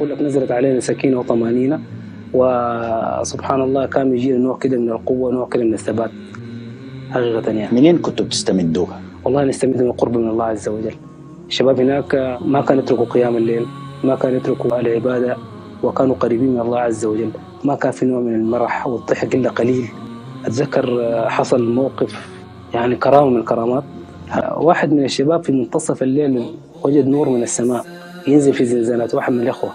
بقول لك نزلت علينا سكينه وطمانينه، وسبحان الله كان يجينا نوع كده من القوه، نوع كده من الثبات حقيقه يعني. منين كنتوا بتستمدوها؟ والله نستمد من قرب من الله عز وجل. الشباب هناك ما كانوا يتركوا قيام الليل، ما كانوا يتركوا العباده، وكانوا قريبين من الله عز وجل، ما كان في نوع من المرح والضحك الا قليل. اتذكر حصل موقف يعني كرامه من الكرامات، واحد من الشباب في منتصف الليل وجد نور من السماء ينزل في زنزانات واحد من الاخوه،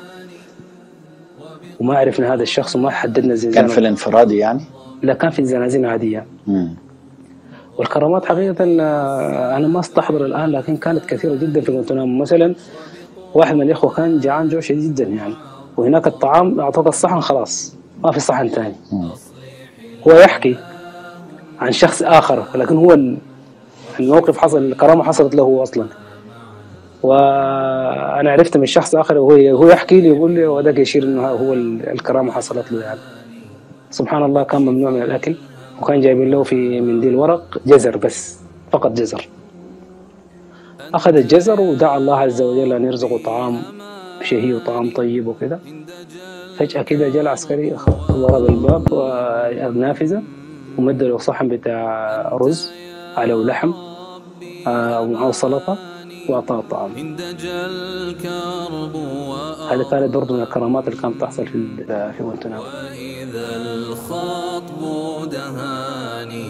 وما عرفنا هذا الشخص وما حددنا زنزانه. كان في الانفرادي يعني؟ لا، كان في الزنازين عاديه. والكرامات حقيقه انا ما استحضر الان، لكن كانت كثيره جدا في غوانتنامو. مثلا واحد من الاخوه كان جعان جوع شديد جدا يعني، وهناك الطعام اعطوك الصحن خلاص، ما في صحن ثاني. هو يحكي عن شخص اخر، لكن هو الموقف حصل، الكرامه حصلت له هو اصلا. وانا عرفت من شخص اخر وهو يحكي لي يقول لي، وذاك يشير انه هو الكرامه حصلت له يعني. سبحان الله كان ممنوع من الاكل، وكان جايبين له في منديل ورق جزر بس، فقط جزر. اخذ الجزر ودعا الله عز وجل ان يرزقه طعام شهي وطعام طيب وكذا. فجاه كده جاء العسكري ضرب الباب والنافذه ومد له صحن بتاع رز على لحم ومعه سلطه واعطاه الطعام. هذا كانت برضه من الكرامات اللي كانت تحصل في غوانتنامو. واذا الخطب دهاني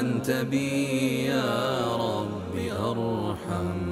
انت بي يا ربي ارحم.